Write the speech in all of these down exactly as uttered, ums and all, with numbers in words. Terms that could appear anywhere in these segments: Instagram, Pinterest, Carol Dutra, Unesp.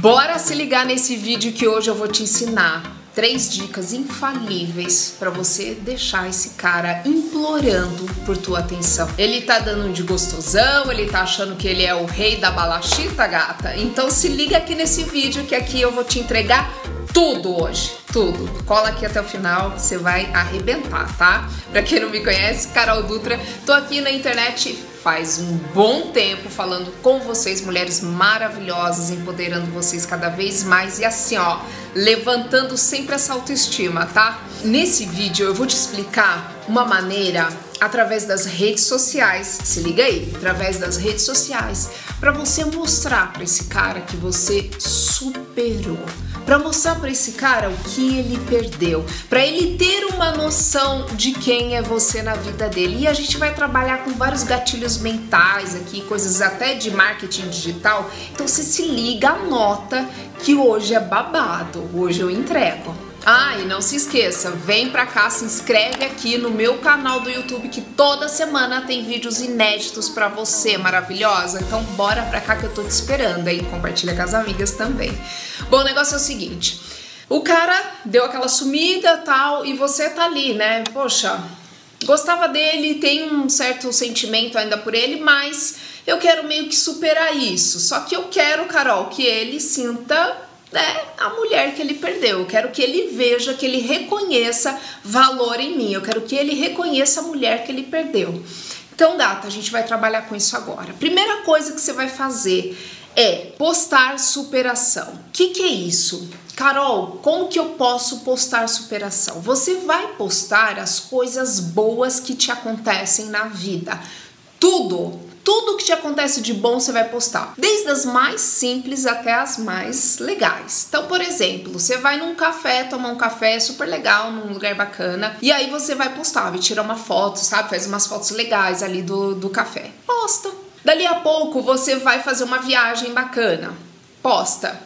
Bora se ligar nesse vídeo que hoje eu vou te ensinar três dicas infalíveis para você deixar esse cara implorando por tua atenção. Ele tá dando um de gostosão, ele tá achando que ele é o rei da balachita, gata. Então se liga aqui nesse vídeo que aqui eu vou te entregar tudo hoje, tudo. Cola aqui até o final, você vai arrebentar, tá? Pra quem não me conhece, Carol Dutra, tô aqui na internet faz um bom tempo falando com vocês, mulheres maravilhosas, empoderando vocês cada vez mais e assim, ó, levantando sempre essa autoestima, tá? Nesse vídeo eu vou te explicar uma maneira através das redes sociais, se liga aí, através das redes sociais, pra você mostrar pra esse cara que você superou. Pra mostrar pra esse cara o que ele perdeu, pra ele ter uma noção de quem é você na vida dele. E a gente vai trabalhar com vários gatilhos mentais aqui, coisas até de marketing digital. Então você se liga, anota que hoje é babado, hoje eu entrego. Ah, e não se esqueça, vem pra cá, se inscreve aqui no meu canal do YouTube que toda semana tem vídeos inéditos pra você, maravilhosa. Então bora pra cá que eu tô te esperando, aí compartilha com as amigas também. Bom, o negócio é o seguinte, o cara deu aquela sumida tal e você tá ali, né? Poxa, gostava dele, tem um certo sentimento ainda por ele, mas eu quero meio que superar isso. Só que eu quero, Carol, que ele sinta... é a mulher que ele perdeu. Eu quero que ele veja, que ele reconheça valor em mim. Eu quero que ele reconheça a mulher que ele perdeu. Então, gata, a gente vai trabalhar com isso agora. Primeira coisa que você vai fazer é postar superação. O que que é isso? Carol, como que eu posso postar superação? Você vai postar as coisas boas que te acontecem na vida. Tudo. Tudo que te acontece de bom você vai postar, desde as mais simples até as mais legais. Então, por exemplo, você vai num café, tomar um café super legal, num lugar bacana, e aí você vai postar, vai tirar uma foto, sabe? Faz umas fotos legais ali do, do café. Posta. Dali a pouco você vai fazer uma viagem bacana. Posta.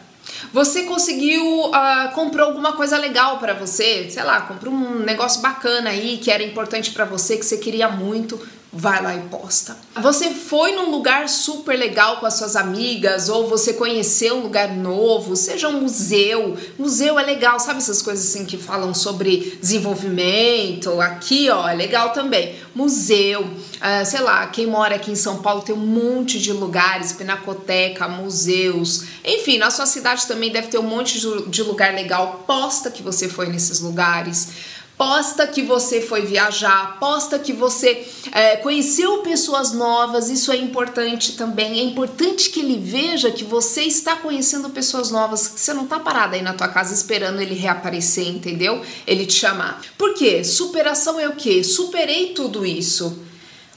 Você conseguiu, uh, comprou alguma coisa legal pra você, sei lá, comprou um negócio bacana aí que era importante pra você, que você queria muito, vai lá e posta. Você foi num lugar super legal com as suas amigas, ou você conheceu um lugar novo, seja um museu, museu é legal, sabe essas coisas assim que falam sobre desenvolvimento, aqui ó, é legal também, museu, uh, sei lá, quem mora aqui em São Paulo tem um monte de lugares, pinacoteca, museus, enfim, na sua cidade também deve ter um monte de lugar legal. Posta que você foi nesses lugares, posta que você foi viajar, posta que você é, conheceu pessoas novas. Isso é importante também, é importante que ele veja que você está conhecendo pessoas novas, que você não está parada aí na tua casa esperando ele reaparecer, entendeu? Ele te chamar. Por quê? Superação é o quê? Superei tudo isso.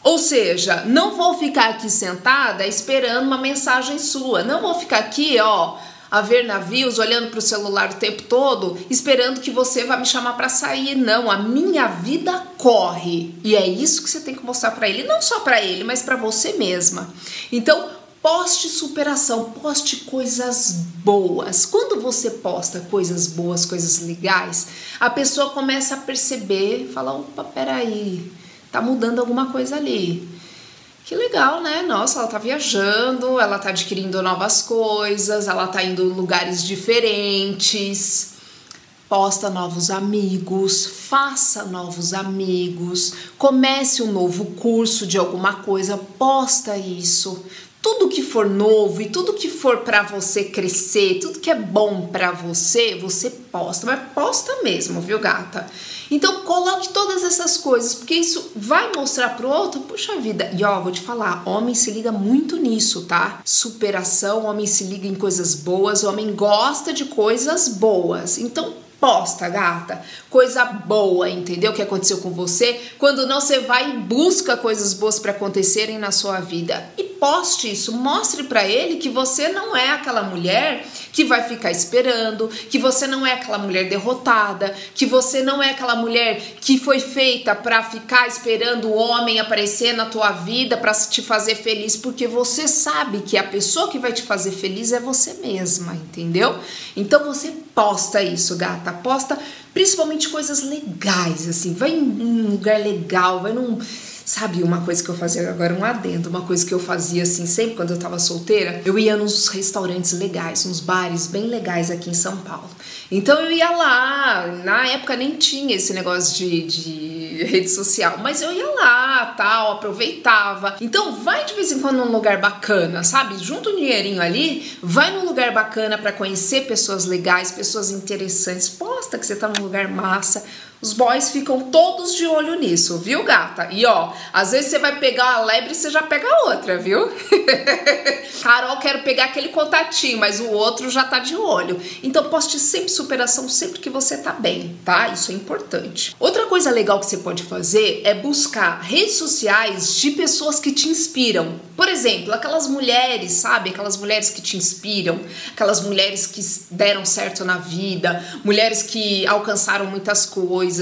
Ou seja, não vou ficar aqui sentada esperando uma mensagem sua, não vou ficar aqui, ó, a ver navios, olhando para o celular o tempo todo, esperando que você vá me chamar para sair. Não, a minha vida corre. E é isso que você tem que mostrar para ele, não só para ele, mas para você mesma. Então, poste superação, poste coisas boas. Quando você posta coisas boas, coisas legais, a pessoa começa a perceber, fala, opa, peraí, tá mudando alguma coisa ali. Que legal, né? Nossa, ela tá viajando, ela tá adquirindo novas coisas, ela tá indo em lugares diferentes. Posta novos amigos, faça novos amigos, comece um novo curso de alguma coisa, posta isso. Tudo que for novo e tudo que for pra você crescer, tudo que é bom pra você, você posta, mas posta mesmo, viu, gata? Então coloque todas essas coisas, porque isso vai mostrar pro outro, puxa vida. E ó, vou te falar, homem se liga muito nisso, tá? Superação, homem se liga em coisas boas, homem gosta de coisas boas. Então posta, gata, coisa boa, entendeu? O que aconteceu com você, quando não você vai e busca coisas boas para acontecerem na sua vida. E poste isso, mostre para ele que você não é aquela mulher que vai ficar esperando, que você não é aquela mulher derrotada, que você não é aquela mulher que foi feita para ficar esperando o homem aparecer na tua vida para te fazer feliz, porque você sabe que a pessoa que vai te fazer feliz é você mesma, entendeu? Então você posta isso, gata. Posta principalmente coisas legais, assim, vai em um lugar legal, vai num Sabe, uma coisa que eu fazia, agora um adendo, uma coisa que eu fazia assim, sempre quando eu tava solteira, eu ia nos restaurantes legais, nos bares bem legais aqui em São Paulo. Então eu ia lá, na época nem tinha esse negócio de, de rede social, mas eu ia lá, tal, aproveitava. Então vai de vez em quando num lugar bacana, sabe? Junta um dinheirinho ali, vai num lugar bacana pra conhecer pessoas legais, pessoas interessantes, posta que você tá num lugar massa. Os boys ficam todos de olho nisso, viu, gata? E ó, às vezes você vai pegar uma lebre e você já pega outra, viu? Carol, quero pegar aquele contatinho, mas o outro já tá de olho. Então poste sempre superação, sempre que você tá bem, tá? Isso é importante. Outra coisa legal que você pode fazer é buscar redes sociais de pessoas que te inspiram. Por exemplo, aquelas mulheres, sabe? Aquelas mulheres que te inspiram, aquelas mulheres que deram certo na vida, mulheres que alcançaram muitas coisas,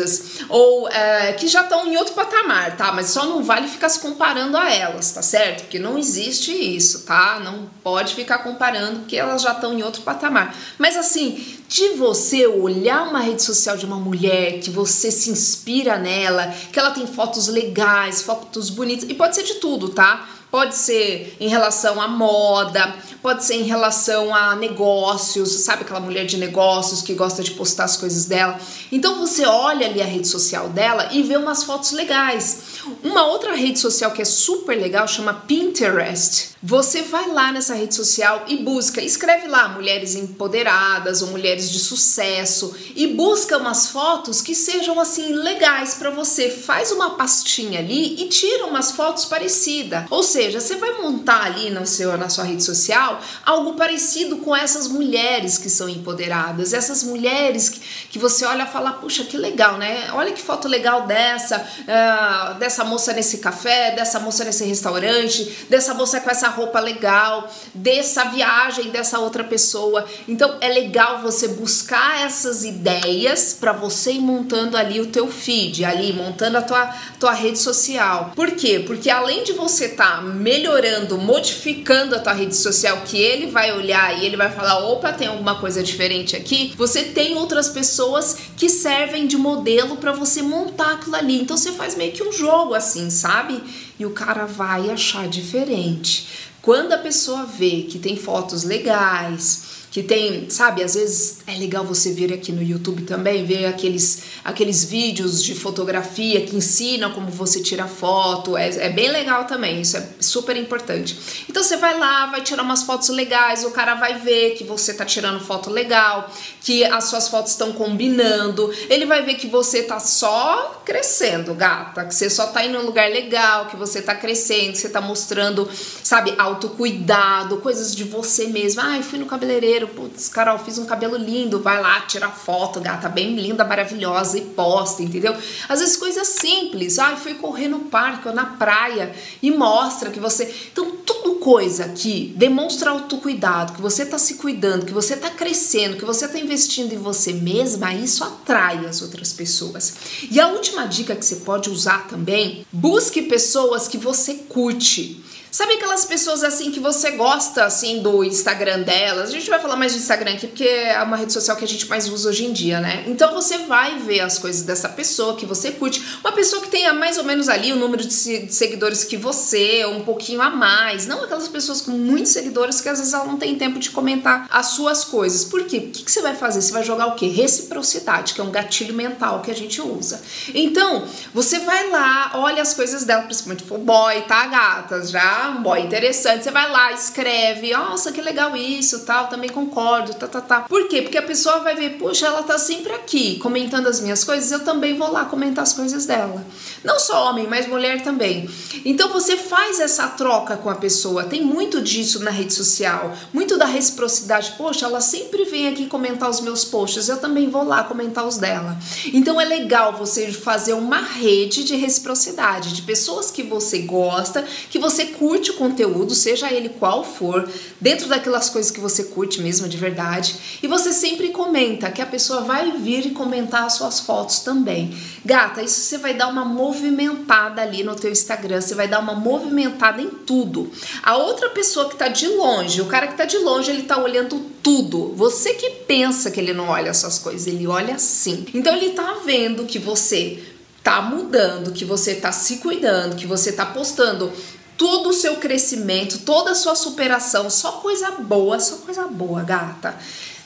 ou é, que já estão em outro patamar, tá? Mas só não vale ficar se comparando a elas, tá certo? Porque não existe isso, tá? Não pode ficar comparando porque elas já estão em outro patamar. Mas assim, de você olhar uma rede social de uma mulher, que você se inspira nela, que ela tem fotos legais, fotos bonitas, e pode ser de tudo, tá? Pode ser em relação à moda, pode ser em relação a negócios, sabe, aquela mulher de negócios que gosta de postar as coisas dela. Então você olha ali a rede social dela e vê umas fotos legais. Uma outra rede social que é super legal chama Pinterest. Você vai lá nessa rede social e busca, escreve lá mulheres empoderadas ou mulheres de sucesso e busca umas fotos que sejam assim legais para você. Faz uma pastinha ali e tira umas fotos parecidas. Ou seja, Ou seja, você vai montar ali no seu, na sua rede social algo parecido com essas mulheres que são empoderadas, essas mulheres que, que você olha e fala, puxa, que legal, né? Olha que foto legal dessa, uh, dessa moça nesse café, dessa moça nesse restaurante, dessa moça com essa roupa legal, dessa viagem, dessa outra pessoa. Então é legal você buscar essas ideias para você ir montando ali o teu feed, ali montando a tua, tua rede social. Por quê? Porque além de você estar melhorando, modificando a tua rede social, que ele vai olhar e ele vai falar, opa, tem alguma coisa diferente aqui, você tem outras pessoas que servem de modelo para você montar aquilo ali. Então você faz meio que um jogo assim, sabe? E o cara vai achar diferente. Quando a pessoa vê que tem fotos legais, que tem, sabe, às vezes é legal você ver aqui no YouTube também, ver aqueles, aqueles vídeos de fotografia que ensinam como você tira foto, é, é bem legal também, isso é super importante. Então você vai lá, vai tirar umas fotos legais, o cara vai ver que você tá tirando foto legal, que as suas fotos estão combinando, ele vai ver que você tá só crescendo, gata, que você só tá indo num lugar legal, que você tá crescendo, que você tá mostrando, sabe, autocuidado, coisas de você mesma. Ai, fui no cabeleireiro, putz, Carol, fiz um cabelo lindo, vai lá, tira foto, gata, bem linda, maravilhosa, e posta, entendeu? Às vezes coisas simples, ai, ah, fui correr no parque ou na praia, e mostra que você... Então, tudo coisa que demonstra autocuidado, que você tá se cuidando, que você tá crescendo, que você tá investindo em você mesma, isso atrai as outras pessoas. E a última dica que você pode usar também, busque pessoas que você curte. Sabe aquelas pessoas assim que você gosta assim do Instagram delas? A gente vai falar mais de Instagram aqui porque é uma rede social que a gente mais usa hoje em dia, né? Então você vai ver as coisas dessa pessoa que você curte. Uma pessoa que tenha mais ou menos ali o número de seguidores que você, ou um pouquinho a mais. Não aquelas pessoas com muitos seguidores que às vezes ela não tem tempo de comentar as suas coisas. Por quê? O que você vai fazer? Você vai jogar o quê? Reciprocidade, que é um gatilho mental que a gente usa. Então, você vai lá, olha as coisas dela, principalmente for boy, tá, gatas? Já um boy interessante, você vai lá, escreve, nossa, que legal isso, tal, também concordo, tá, tá, tá. Por quê? Porque a pessoa vai ver, puxa, ela tá sempre aqui comentando as minhas coisas, eu também vou lá comentar as coisas dela. Não só homem, mas mulher também. Então você faz essa troca com a pessoa, tem muito disso na rede social, muito da reciprocidade, poxa, ela sempre vem aqui comentar os meus posts, eu também vou lá comentar os dela. Então é legal você fazer uma rede de reciprocidade, de pessoas que você gosta, que você curte, curte o conteúdo, seja ele qual for, dentro daquelas coisas que você curte mesmo de verdade, e você sempre comenta, que a pessoa vai vir e comentar as suas fotos também. Gata, isso você vai dar uma movimentada ali no teu Instagram, você vai dar uma movimentada em tudo. A outra pessoa que tá de longe, o cara que tá de longe, ele tá olhando tudo. Você que pensa que ele não olha as suas coisas, ele olha sim. Então ele tá vendo que você tá mudando, que você tá se cuidando, que você tá postando todo o seu crescimento, toda a sua superação, só coisa boa, só coisa boa, gata.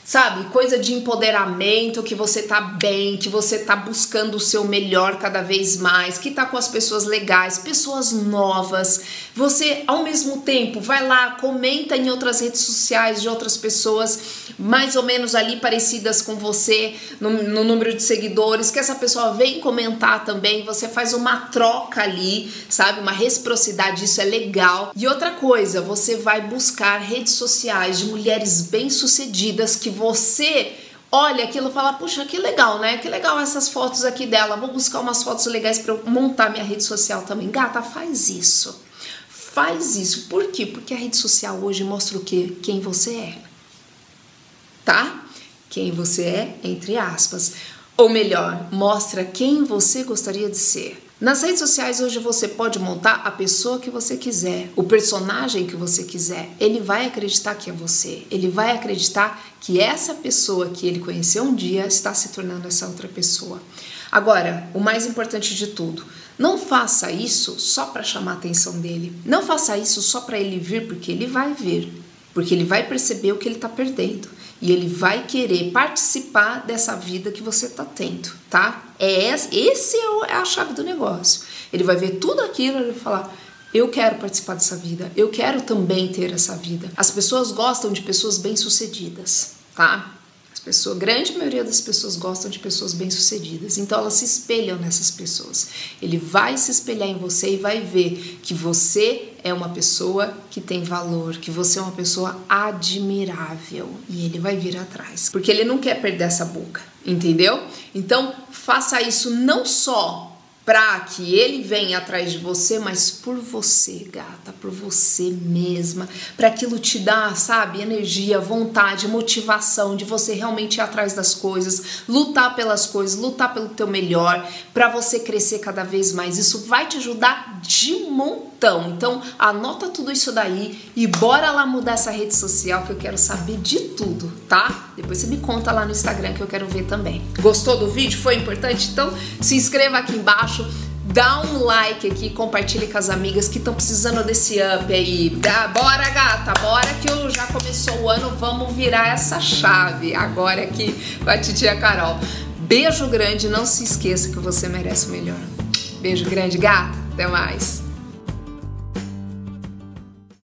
Sabe, coisa de empoderamento, que você tá bem, que você tá buscando o seu melhor cada vez mais, que tá com as pessoas legais, pessoas novas. Você, ao mesmo tempo, vai lá, comenta em outras redes sociais de outras pessoas mais ou menos ali parecidas com você, no, no número de seguidores, que essa pessoa vem comentar também, você faz uma troca ali, sabe, uma reciprocidade, isso é legal. E outra coisa, você vai buscar redes sociais de mulheres bem-sucedidas que você olha aquilo e fala, puxa, que legal, né? Que legal essas fotos aqui dela. Vou buscar umas fotos legais para eu montar minha rede social também. Gata, faz isso. Faz isso. Por quê? Porque a rede social hoje mostra o quê? Quem você é. Tá? Quem você é, entre aspas. Ou melhor, mostra quem você gostaria de ser. Nas redes sociais hoje você pode montar a pessoa que você quiser, o personagem que você quiser. Ele vai acreditar que é você, ele vai acreditar que essa pessoa que ele conheceu um dia está se tornando essa outra pessoa. Agora, o mais importante de tudo, não faça isso só para chamar a atenção dele, não faça isso só para ele vir, porque ele vai vir, porque ele vai perceber o que ele está perdendo. E ele vai querer participar dessa vida que você tá tendo, tá? É, esse é a chave do negócio. Ele vai ver tudo aquilo e ele vai falar, eu quero participar dessa vida, eu quero também ter essa vida. As pessoas gostam de pessoas bem-sucedidas, tá? As pessoas, a grande maioria das pessoas gostam de pessoas bem-sucedidas, então elas se espelham nessas pessoas. Ele vai se espelhar em você e vai ver que você é uma pessoa que tem valor, que você é uma pessoa admirável, e ele vai vir atrás, porque ele não quer perder essa boca, entendeu? Então faça isso não só para que ele venha atrás de você, mas por você, gata, por você mesma, para aquilo te dar, sabe, energia, vontade, motivação de você realmente ir atrás das coisas, lutar pelas coisas, lutar pelo teu melhor, para você crescer cada vez mais. Isso vai te ajudar de montão. Então anota tudo isso daí e bora lá mudar essa rede social, que eu quero saber de tudo, tá? Depois você me conta lá no Instagram, que eu quero ver também. Gostou do vídeo? Foi importante? Então se inscreva aqui embaixo, dá um like aqui, compartilha com as amigas que estão precisando desse up aí. Dá, bora, gata, bora que eu já começou o ano, vamos virar essa chave agora aqui com a titia Carol. Beijo grande, não se esqueça que você merece o melhor. Beijo grande, gata, até mais.